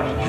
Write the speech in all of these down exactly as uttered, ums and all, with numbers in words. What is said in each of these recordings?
I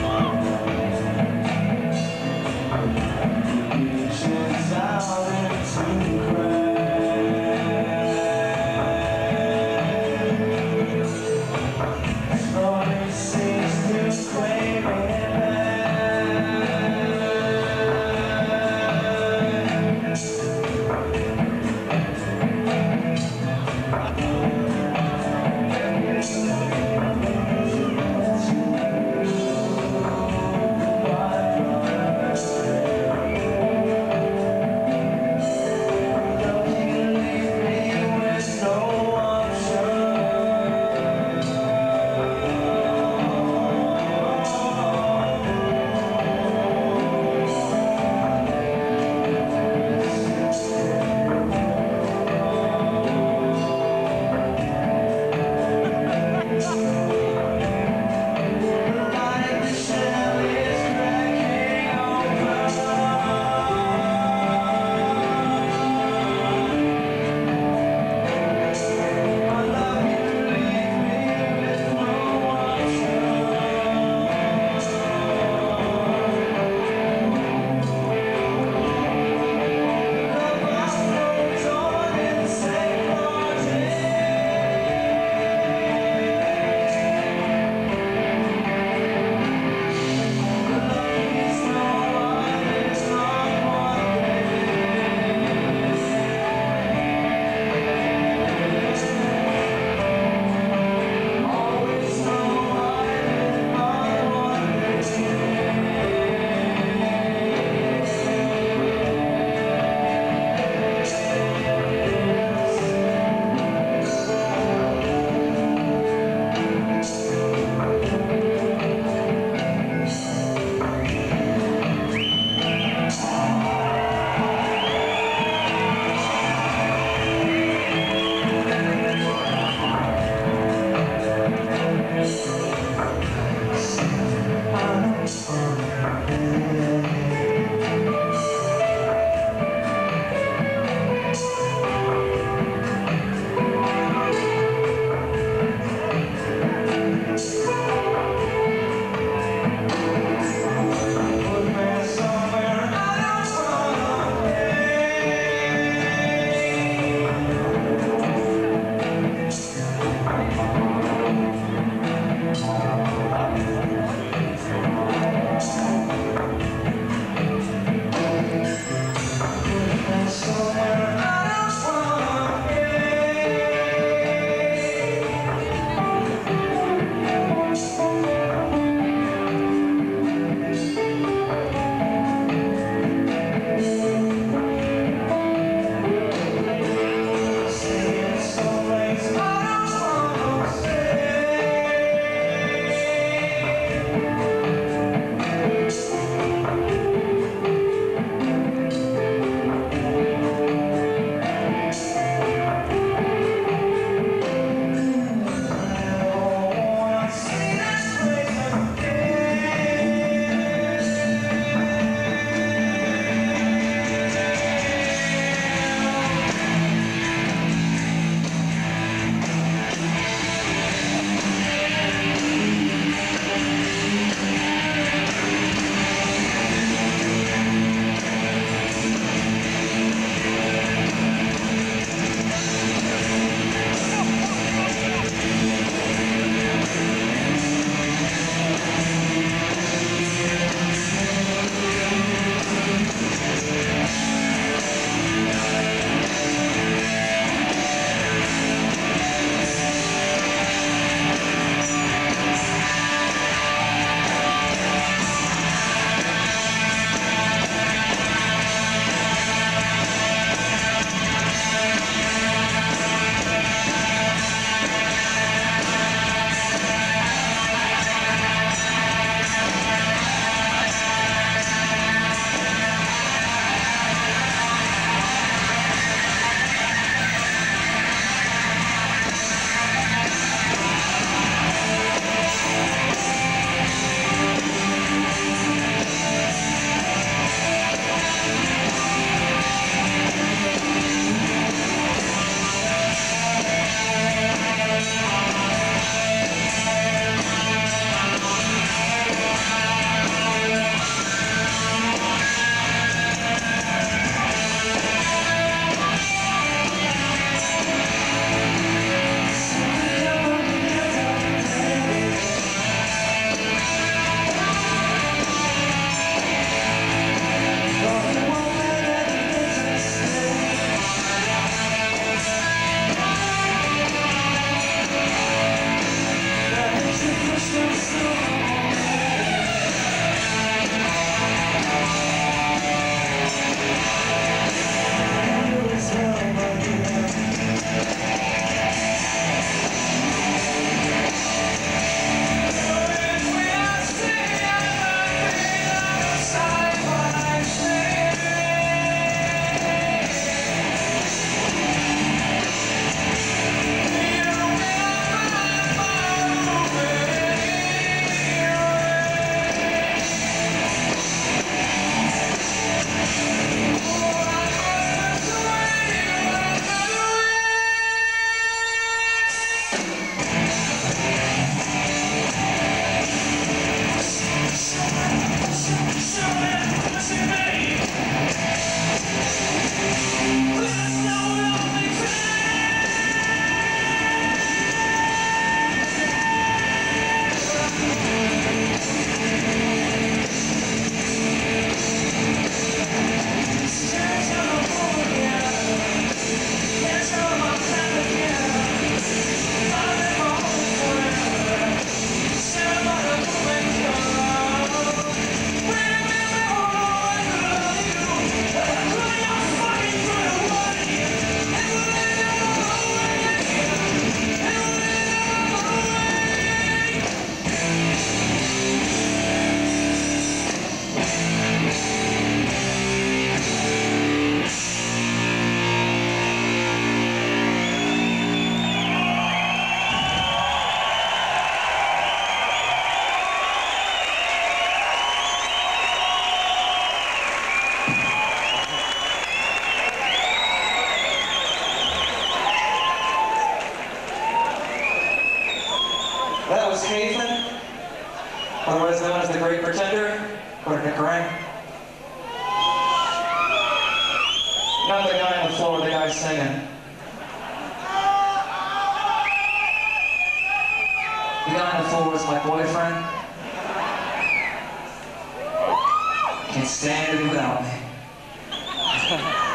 the Great Pretender, put it in a crank. Now the guy on the floor, the guy's singing. The guy on the floor is my boyfriend. Can't stand it without me.